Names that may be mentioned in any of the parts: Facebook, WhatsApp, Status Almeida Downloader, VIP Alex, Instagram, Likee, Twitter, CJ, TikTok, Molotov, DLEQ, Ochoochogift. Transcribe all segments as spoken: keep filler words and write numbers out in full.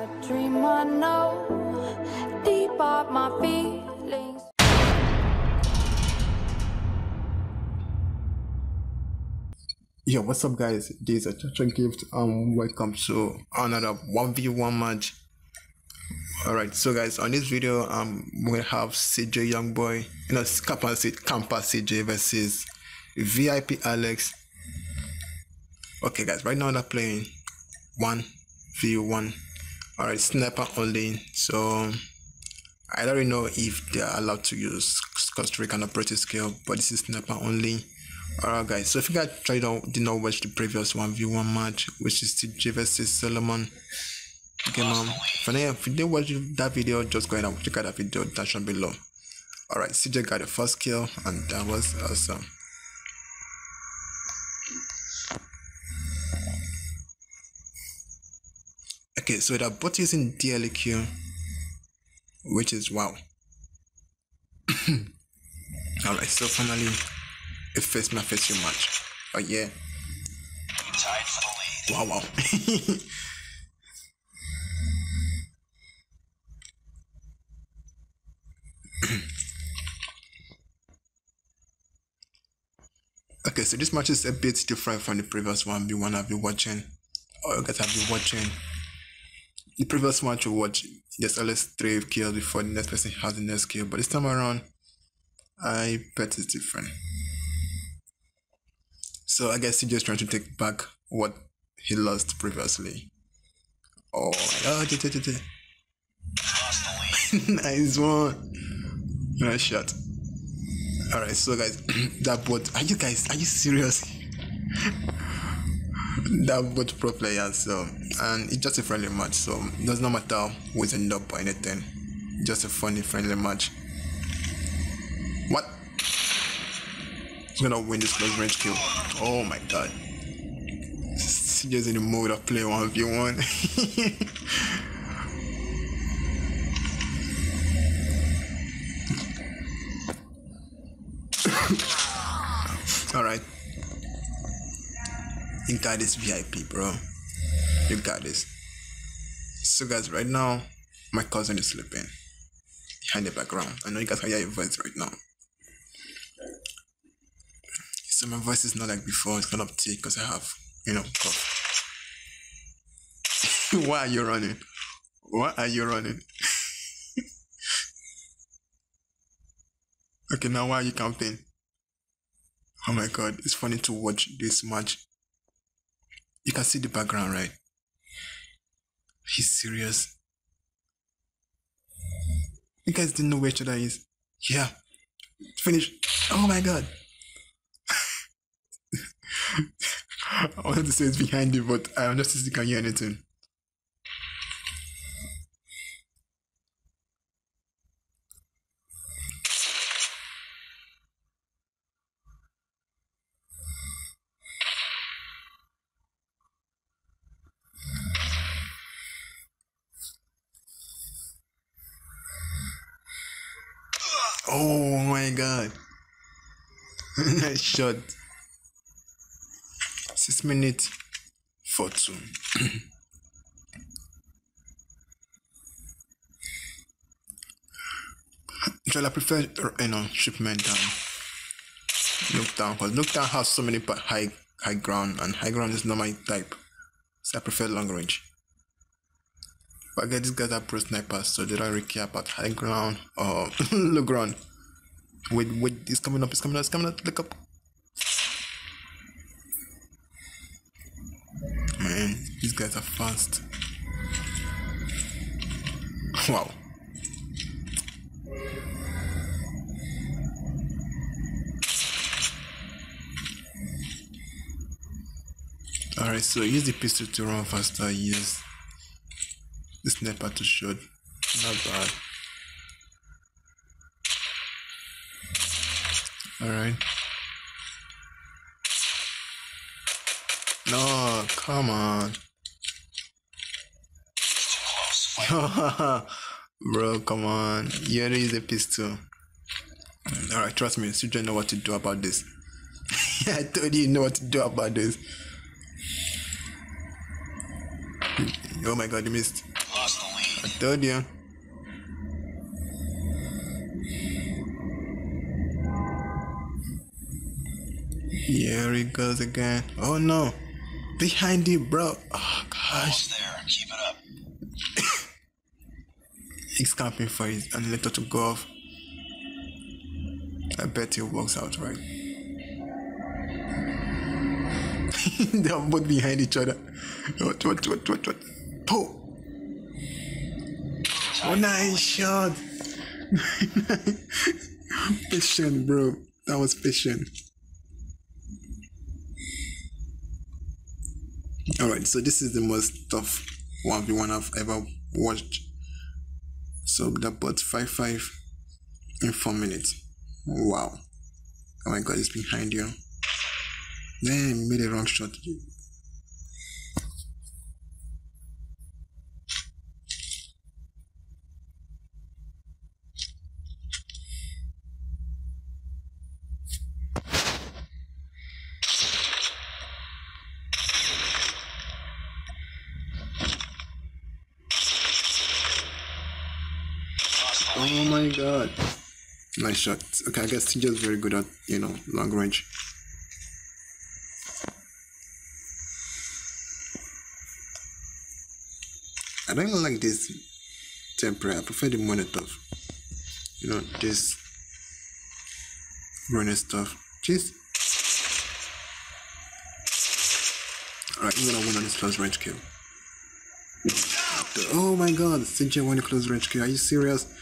a dream, I know, deep up my feelings. Yo, what's up guys, this is Ochoochogift and welcome to another one v one match. Alright, so guys, on this video um we have C J young boy, you know, campus C J versus V I P Alex. Okay guys, right now they're playing one v one. Alright, sniper only, so I don't really know if they're allowed to use constrict and operative skill, but this is sniper only. Alright guys, so if you guys tried out, did not watch the previous one v one match, which is C J versus Solomon. Okay mom, if you didn't watch that video, just go ahead and check out that video down below. Alright, C J got the first kill and that was awesome. Okay, so they're both using D L E Q, which is wow. Alright, so finally a face my face you match. Oh yeah. Wow wow. Okay, so this match is a bit different from the previous one we wanna be watching. Or you guys have been watching. The previous match you watch, there's always three kills before the next person has the next kill, but this time around I bet it's different. So I guess he's just trying to take back what he lost previously. Oh, oh de, de, de, de. Nice one. Nice shot. Alright, so guys, that bot, are you guys, are you serious? That bot pro player, so, and it's just a friendly match, so it does not matter who is end up or anything. Just a funny, friendly match. What? He's gonna win this close range kill. Oh my god. He's just in the mode of play one v one. Alright, you got this V I P bro, you got this. So guys, right now my cousin is sleeping behind the background. I know you guys can hear your voice right now, so my voice is not like before, it's not up to because I have, you know, cough. Why are you running? Why are you running? Okay, now why are you counting? Oh my god, it's funny to watch this match. You can see the background, right? He's serious. You guys didn't know where each other is. Yeah. Finish. Oh my god. I wanted to say it's behind you, but I understand you can't hear anything. Oh my god. Nice shot. Six minutes for two. Actually I prefer, you know, shipment down, look down, because look down has so many high high ground, and high ground is not my type, so I prefer long range. But I guess these guys are pro snipers, so they don't really care about high ground or low ground. Wait, wait, it's coming up, it's coming up, it's coming up, look up. Man, these guys are fast. Wow. Alright, so use the pistol to run faster, use the sniper to shoot. Not bad. Alright. No, come on. Bro, come on. You already use a pistol. Alright, trust me, C J know what to do about this. I told you, you know what to do about this. Oh my god, you missed. I told you. Here it goes again. Oh no. Behind you, bro. Oh gosh. There. Keep it up. He's camping for his unlimited to go off. I bet it works out right. They are both behind each other. What, what, what, what, what? Pooh! Oh, nice shot! Patient, bro. That was patient. Alright, so this is the most tough one v one I've ever watched. So that bought five five in four minutes. Wow. Oh my god, it's behind you. Damn, made a wrong shot. Oh my god. Nice shot. Okay, I guess C J is very good at, you know, long range. I don't even like this temporary. I prefer the Molotov. You know, this running stuff. Jeez. Alright, I'm gonna win on this close range kill. Oh my god, C J won the close range kill. Are you serious?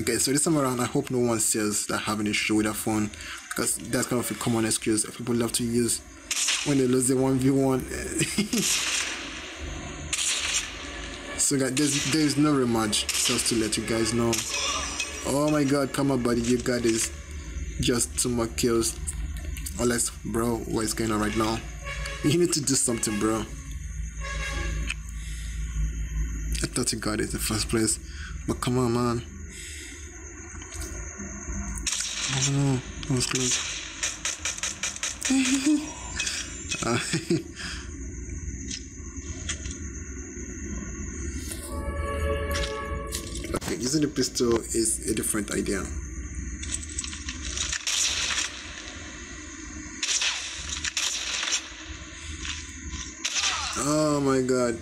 Okay, so this time around, I hope no one says that having an issue with their phone, because that's kind of a common excuse that people love to use when they lose the one v one. So guys, there's, there's no rematch, just to let you guys know. Oh my god, come on buddy, you got this. Just two more kills. Unless, bro, what is going on right now? You need to do something, bro. I thought you got it in the first place, but come on, man. Oh no, that was close. Uh, okay, using the pistol is a different idea. Oh my god,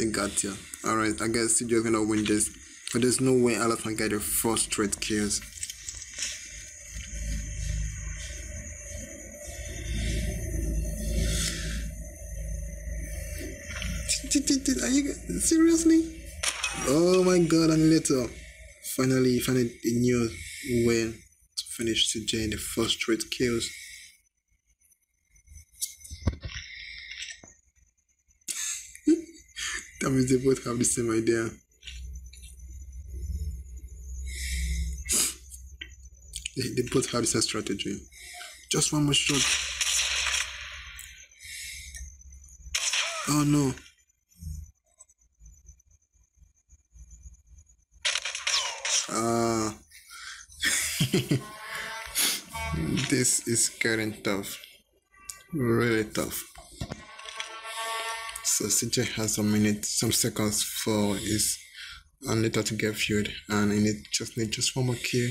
it got you. Alright, I guess C J is gonna win this, but there's no way Alex can get the first straight kills. Are you seriously? Oh my god, and later. Finally, you found a new way to finish C J in the first straight kills. That means they both have the same idea. They, they both have the same strategy. Just one more shot. Oh no. Uh, this is getting tough, really tough. So C J has some minutes, some seconds for his unlimited to get fueled, and he need, just need just one more kill.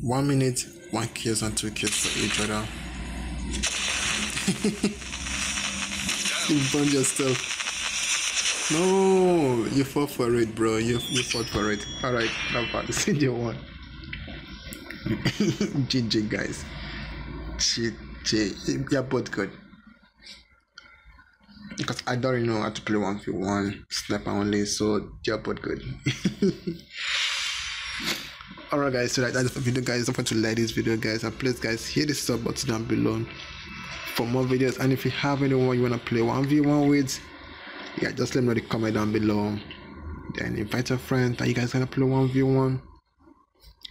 One minute. One kills and two kills for each other. You burned yourself. No, you fought for it, bro. You you fought for it. All right, not bad. C J won. G G guys. G G. You're both good. Because I don't really know how to play one v one sniper only, so you're both good. Alright guys, so that's the video guys. Don't forget to like this video guys, and please guys hit the sub button down below for more videos. And if you have anyone you want to play one v one with, yeah, just let me know in the comment down below. Then invite your friend that you guys gonna play one v one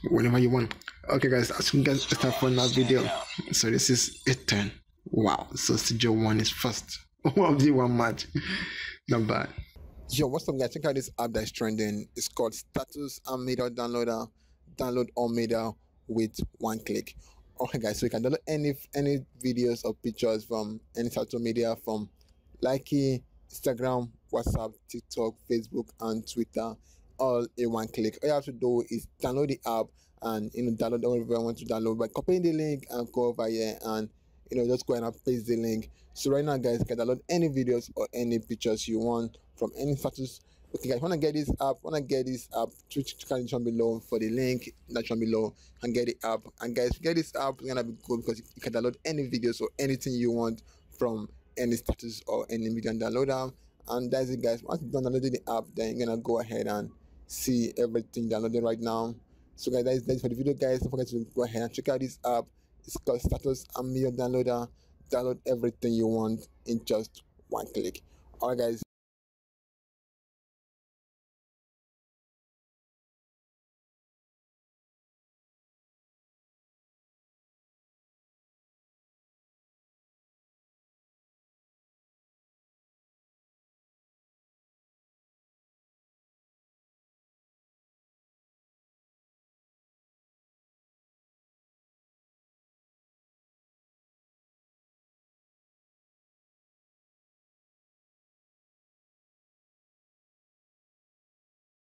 whenever you want. Okay guys, as you guys start for another video. So this is eight ten. Wow, so C J won his first one v one match. Not bad. Yo, what's up guys? Check out this app that's trending. It's called Status Almeida Downloader. Download Almeida with one click. Alright guys, so you can download any any videos or pictures from any social media, from Likee, Instagram, WhatsApp, TikTok, Facebook and Twitter, all in one click. All you have to do is download the app and you know download whatever you want to download by copying the link and go over here and you know just go ahead and paste the link. So right now guys, you can download any videos or any pictures you want from any status. Okay guys, wanna get this app, wanna get this app, click on the link below for the link that's down below and get the app. And guys, get this app, it's gonna be cool because you can download any videos or anything you want from any status or any media downloader. And that's it guys. Once you download the app, then you're gonna go ahead and see everything downloaded right now. So guys, that is it for the video guys. Don't forget to go ahead and check out this app. It's called Status Almeida Downloader. Download everything you want in just one click. Alright guys.